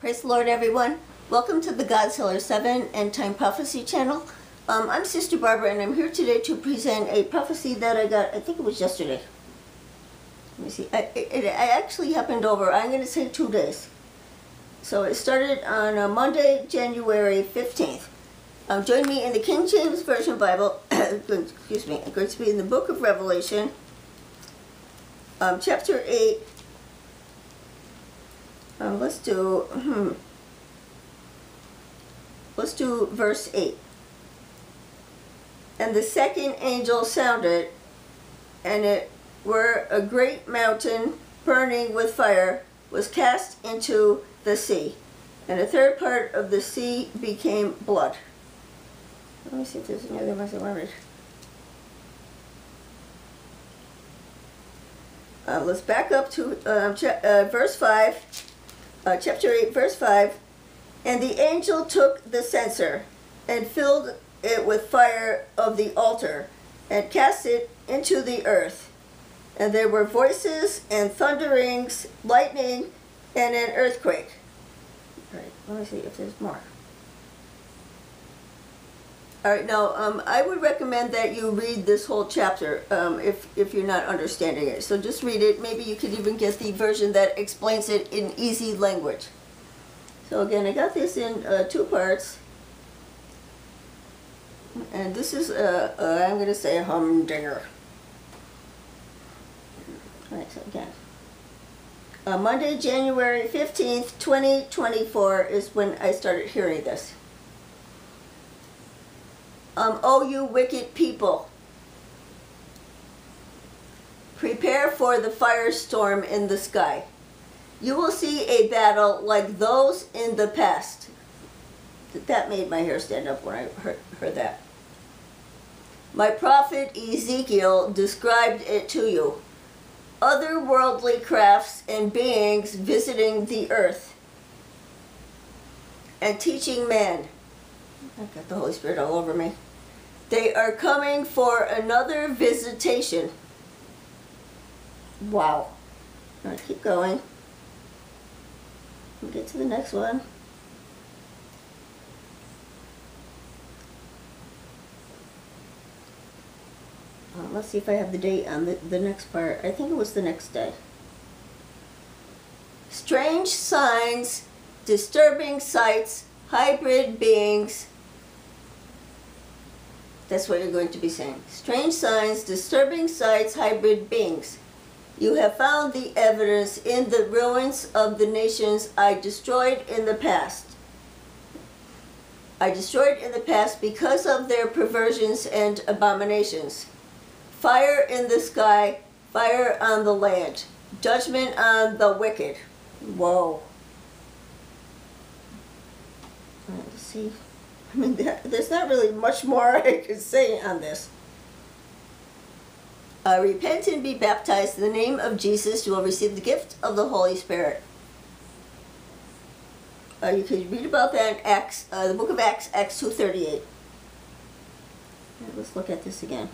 Praise the Lord, everyone. Welcome to the Godshealer7 End Time Prophecy Channel. I'm Sister Barbara, and I'm here today to present a prophecy that I got, I think it was yesterday. Let me see. It actually happened over, I'm going to say 2 days. So it started on Monday, January 15th. Join me in the King James Version Bible. Excuse me. I'm going to be in the Book of Revelation, chapter 8. Let's do verse 8. And the second angel sounded, and it were a great mountain burning with fire was cast into the sea, and a third part of the sea became blood. Let me see if there's another one I wanted. Let's back up to verse 5. Chapter 8, verse 5, and the angel took the censer and filled it with fire of the altar and cast it into the earth. And there were voices and thunderings, lightning, and an earthquake. All right, let me see if there's more. All right, now I would recommend that you read this whole chapter if you're not understanding it. So just read it. Maybe you could even get the version that explains it in easy language. So again, I got this in 2 parts. And this is, I'm going to say, a humdinger. All right, so again. Monday, January 15th, 2024 is when I started hearing this. Oh, you wicked people, prepare for the firestorm in the sky. You will see a battle like those in the past. That made my hair stand up when I heard that. My prophet Ezekiel described it to you. Otherworldly crafts and beings visiting the earth and teaching man. I've got the Holy Spirit all over me. They are coming for another visitation. Wow. All right, keep going. We'll get to the next one. Let's see if I have the date on the next part. I think it was the next day. Strange signs, disturbing sights, hybrid beings. That's what you're going to be saying. Strange signs, disturbing sights, hybrid beings. You have found the evidence in the ruins of the nations I destroyed in the past. I destroyed in the past because of their perversions and abominations. Fire in the sky, fire on the land. Judgment on the wicked. Whoa. Let's see. I mean, there's not really much more I can say on this. Repent and be baptized in the name of Jesus. You will receive the gift of the Holy Spirit. You can read about that in Acts, the Book of Acts, Acts 2:38. Let's look at this again.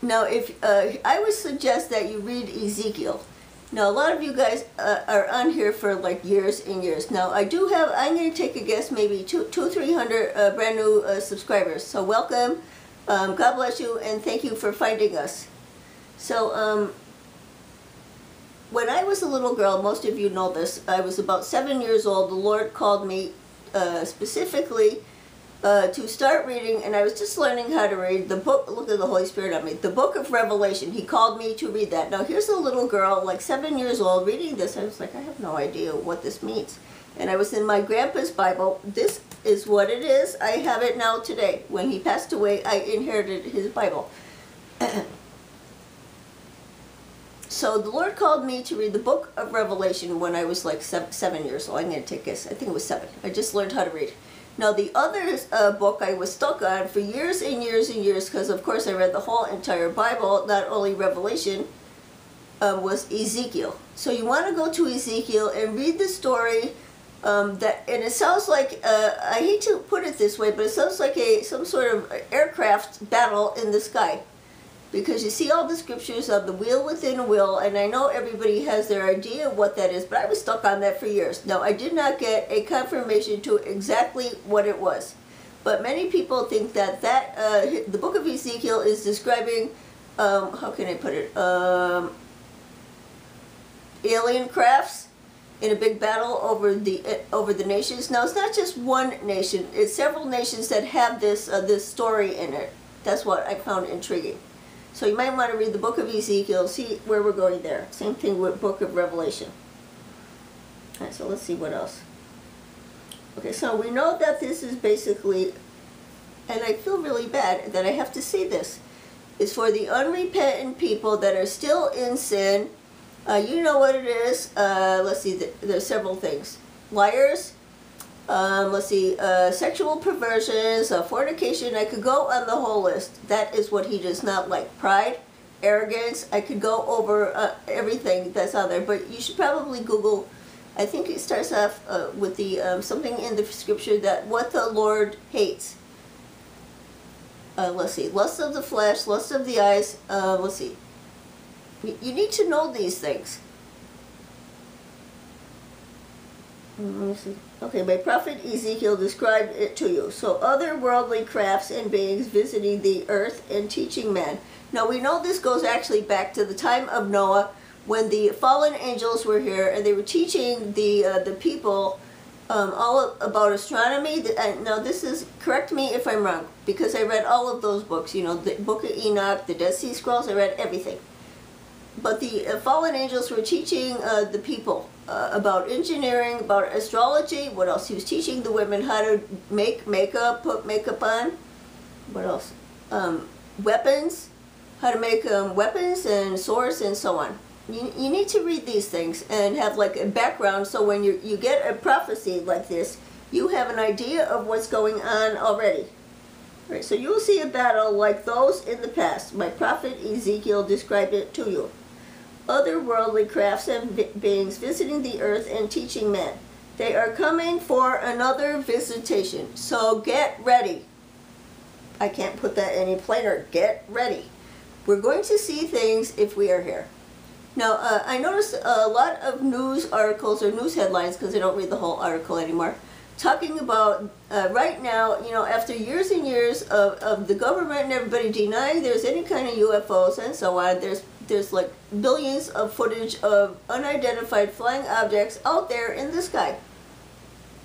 Now, if I would suggest that you read Ezekiel. Now, a lot of you guys are on here for like years and years. Now, I do have, I'm going to take a guess, maybe 200 to 300 brand new subscribers. So welcome, God bless you, and thank you for finding us. So, when I was a little girl, most of you know this, I was about 7 years old. The Lord called me specifically to start reading, and I was just learning how to read the book. Look at the Holy Spirit on me. The Book of Revelation. He called me to read that. Now here's a little girl, like 7 years old, reading this. I was like, I have no idea what this means. And I was in my grandpa's Bible. This is what it is. I have it now today. When he passed away, I inherited his Bible. So the Lord called me to read the Book of Revelation when I was like 7 years old. I'm going to take this. I think it was 7. I just learned how to read. Now, the other book I was stuck on for years and years and years, because, of course, I read the whole entire Bible, not only Revelation, was Ezekiel. So you want to go to Ezekiel and read the story. And it sounds like, I hate to put it this way, but it sounds like some sort of aircraft battle in the sky. Because you see all the scriptures of the wheel within a wheel, and I know everybody has their idea of what that is, but I was stuck on that for years. Now, I did not get a confirmation to exactly what it was. But many people think that, the book of Ezekiel is describing, how can I put it, alien crafts in a big battle over the nations. Now, it's not just one nation. It's several nations that have this, this story in it. That's what I found intriguing. So you might want to read the book of Ezekiel, see where we're going there. Same thing with book of Revelation. All right, so let's see what else. Okay, so we know that this is basically, and I feel really bad that I have to say this, is for the unrepentant people that are still in sin. You know what it is. Let's see, there's several things. Liars. Let's see, sexual perversions, fornication. I could go on the whole list. That is what he does not like. Pride, arrogance. I could go over everything that's on there, but you should probably Google. I think it starts off with the something in the scripture that what the Lord hates. Let's see, lust of the flesh, lust of the eyes. Let's see. You need to know these things. Let me see. Okay, my prophet Ezekiel described it to you. So other worldly crafts and beings visiting the earth and teaching man. Now we know this goes actually back to the time of Noah when the fallen angels were here and they were teaching the people all about astronomy. Now this is, correct me if I'm wrong, because I read all of those books, you know, the Book of Enoch, the Dead Sea Scrolls, I read everything. But the fallen angels were teaching the people about engineering, about astrology. What else? He was teaching the women how to make makeup, put makeup on. What else? Weapons, how to make weapons and swords and so on. You need to read these things and have like a background, so when you get a prophecy like this, you have an idea of what's going on already. All right, so you will see a battle like those in the past. My prophet Ezekiel described it to you. Other worldly crafts and beings visiting the earth and teaching men. They are coming for another visitation, so get ready. I can't put that any plainer. Get ready. We're going to see things if we are here. Now, I noticed a lot of news articles or news headlines, because I don't read the whole article anymore, talking about right now, you know, after years and years of the government and everybody denying there's any kind of UFOs and so on, there's like billions of footage of unidentified flying objects out there in the sky.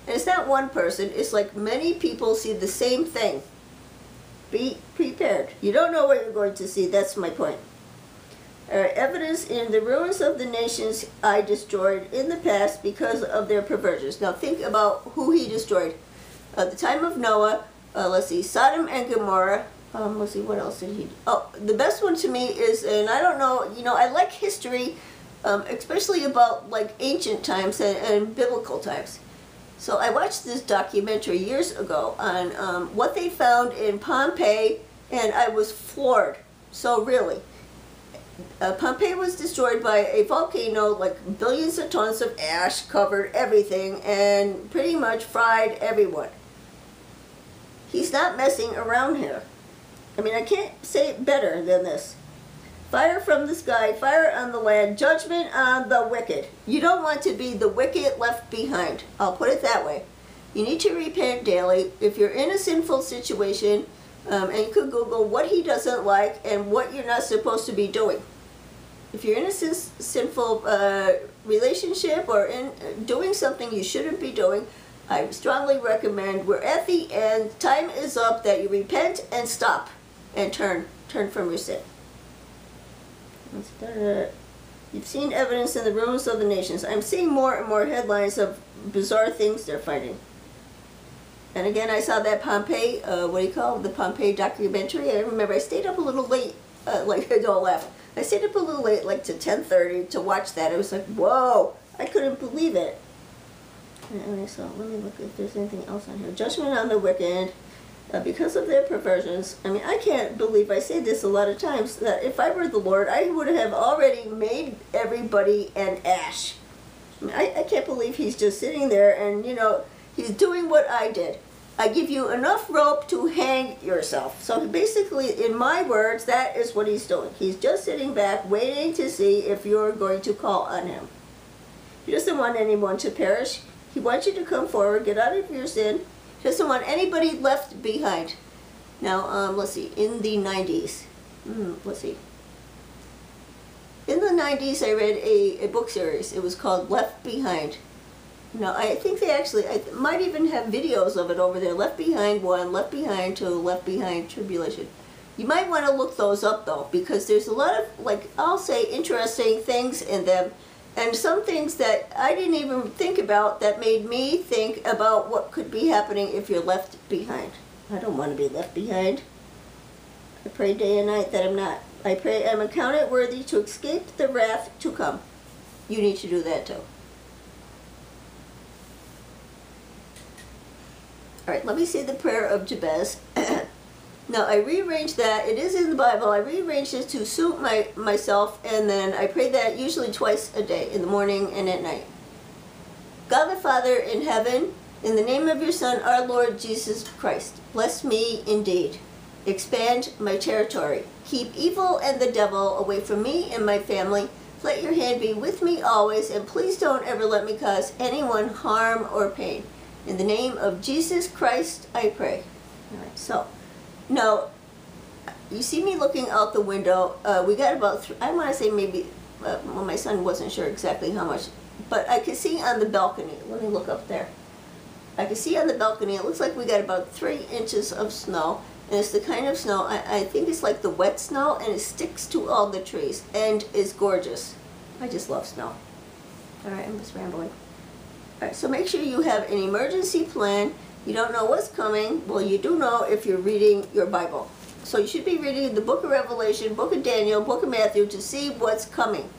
And it's not one person, it's like many people see the same thing. Be prepared. You don't know what you're going to see, that's my point. Evidence in the ruins of the nations I destroyed in the past because of their perversions. Now think about who he destroyed. At the time of Noah, let's see, Sodom and Gomorrah. Let's see, what else did he do? Oh, the best one to me is, and I don't know, you know, I like history, especially about like ancient times and biblical times. So I watched this documentary years ago on what they found in Pompeii, and I was floored. So really. Pompeii was destroyed by a volcano, like billions of tons of ash covered everything and pretty much fried everyone. He's not messing around here. I mean, I can't say it better than this. Fire from the sky, fire on the land, judgment on the wicked. You don't want to be the wicked left behind. I'll put it that way. You need to repent daily. If you're in a sinful situation, and you could Google what he doesn't like and what you're not supposed to be doing. If you're in a sinful relationship or in doing something you shouldn't be doing, I strongly recommend, we're at the end, time is up, that you repent and stop and turn from your sin. You've seen evidence in the ruins of the nations. I'm seeing more and more headlines of bizarre things they're finding. And again, I saw that Pompeii, the Pompeii documentary. I remember I stayed up a little late, don't laugh. I stayed up a little late, like to 10:30 to watch that. I was like, whoa, I couldn't believe it. And so let me look if there's anything else on here. Judgment on the wicked, because of their perversions. I mean, I can't believe I say this a lot of times, that if I were the Lord, I would have already made everybody an ash. I mean, I can't believe he's just sitting there and, you know, he's doing what I did. I give you enough rope to hang yourself. So basically, in my words, that is what he's doing. He's just sitting back, waiting to see if you're going to call on him. He doesn't want anyone to perish. He wants you to come forward, get out of your sin. He doesn't want anybody left behind. Now, let's see, in the 90s, in the 90s, I read a book series. It was called Left Behind. No, I think they actually, I might even have videos of it over there. Left Behind 1, Left Behind 2, Left Behind Tribulation. You might want to look those up, though, because there's a lot of, like, I'll say interesting things in them, and some things that I didn't even think about that made me think about what could be happening if you're left behind. I don't want to be left behind. I pray day and night that I'm not. I pray I'm accounted worthy to escape the wrath to come. You need to do that, too. All right, let me see the Prayer of Jabez. Now, I rearranged that. It is in the Bible. I rearranged it to suit myself, and then I pray that usually twice a day, in the morning and at night. God the Father in heaven, in the name of your Son, our Lord Jesus Christ, bless me indeed. Expand my territory. Keep evil and the devil away from me and my family. Let your hand be with me always, and please don't ever let me cause anyone harm or pain. In the name of Jesus Christ, I pray. All right, so now you see me looking out the window. We got about, I want to say maybe, well, my son wasn't sure exactly how much, but I could see on the balcony. Let me look up there. I could see on the balcony, it looks like we got about 3 inches of snow, and it's the kind of snow, I think it's like the wet snow, and it sticks to all the trees, and it's gorgeous. I just love snow. All right, I'm just rambling. All right, so make sure you have an emergency plan. You don't know what's coming. Well, you do know if you're reading your Bible. So you should be reading the Book of Revelation, Book of Daniel, Book of Matthew to see what's coming.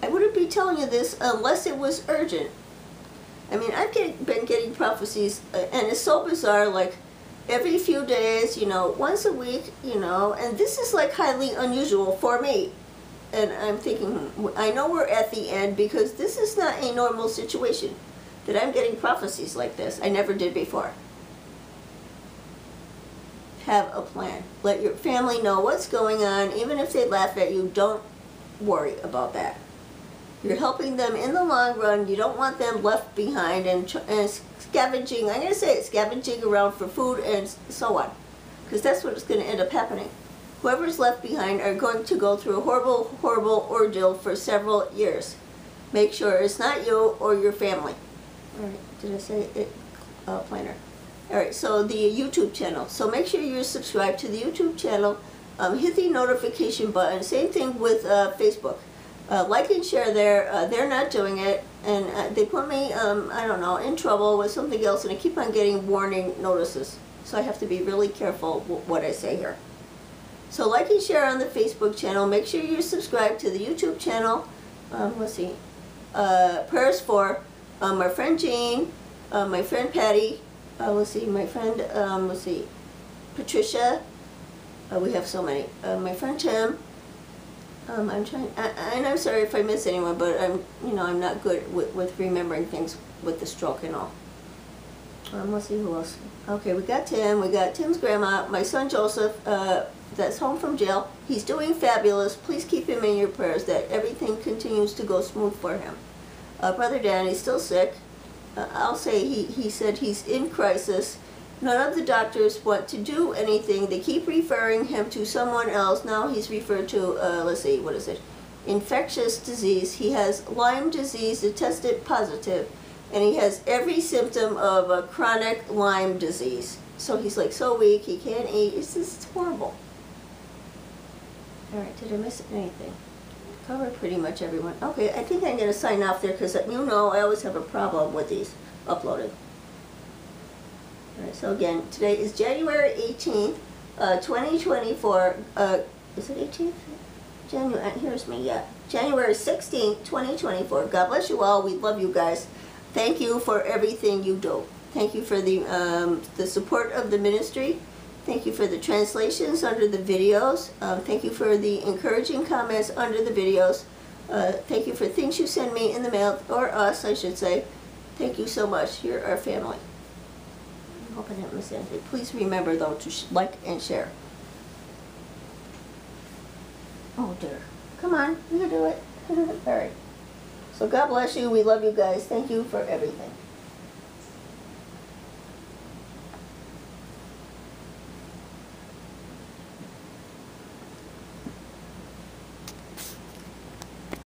I wouldn't be telling you this unless it was urgent. I mean, I've been getting prophecies, and it's so bizarre, like every few days, you know, once a week, you know, and this is like highly unusual for me. And I'm thinking, I know we're at the end because this is not a normal situation that I'm getting prophecies like this. I never did before. Have a plan. Let your family know what's going on. Even if they laugh at you, don't worry about that. You're helping them in the long run. You don't want them left behind and scavenging. I'm going to say it, scavenging around for food and so on, because that's what's going to end up happening. Whoever's left behind are going to go through a horrible, horrible ordeal for several years. Make sure it's not you or your family. All right, did I say it? Planner. All right, so the YouTube channel. So make sure you're subscribed to the YouTube channel. Hit the notification button. Same thing with Facebook. Like and share there. They're not doing it, and they put me, I don't know, in trouble with something else, and I keep on getting warning notices. So I have to be really careful what I say here. So like and share on the Facebook channel. Make sure you're subscribed to the YouTube channel. Let's see. Prayers for my friend Jean, my friend Patty, let's see, my friend, let's see, Patricia. We have so many. My friend Tim. I'm trying, and I'm sorry if I miss anyone, but I'm, you know, I'm not good with remembering things with the stroke and all. Let's see who else. Okay, we got Tim. We got Tim's grandma. My son Joseph, that's home from jail. He's doing fabulous. Please keep him in your prayers that everything continues to go smooth for him. Brother Dan, he's still sick. I'll say he said he's in crisis. None of the doctors want to do anything. They keep referring him to someone else. Now he's referred to, let's see, what is it? Infectious disease. He has Lyme disease. It tested positive. And he has every symptom of a chronic Lyme disease. So he's like so weak, he can't eat. It's just horrible. All right, did I miss anything? Cover pretty much everyone. Okay, I think I'm going to sign off there because you know I always have a problem with these uploading. All right, so again, today is January 18th, 2024, is it 18th? January, here's me, yeah. January 16th, 2024. God bless you all. We love you guys. Thank you for everything you do. Thank you for the support of the ministry. Thank you for the translations under the videos. Thank you for the encouraging comments under the videos. Thank you for things you send me in the mail, or us, I should say. Thank you so much. You're our family. I hope I haven't missed anything. Please remember, though, to like and share. Oh, dear. Come on. You can do it. All right. So God bless you. We love you guys. Thank you for everything.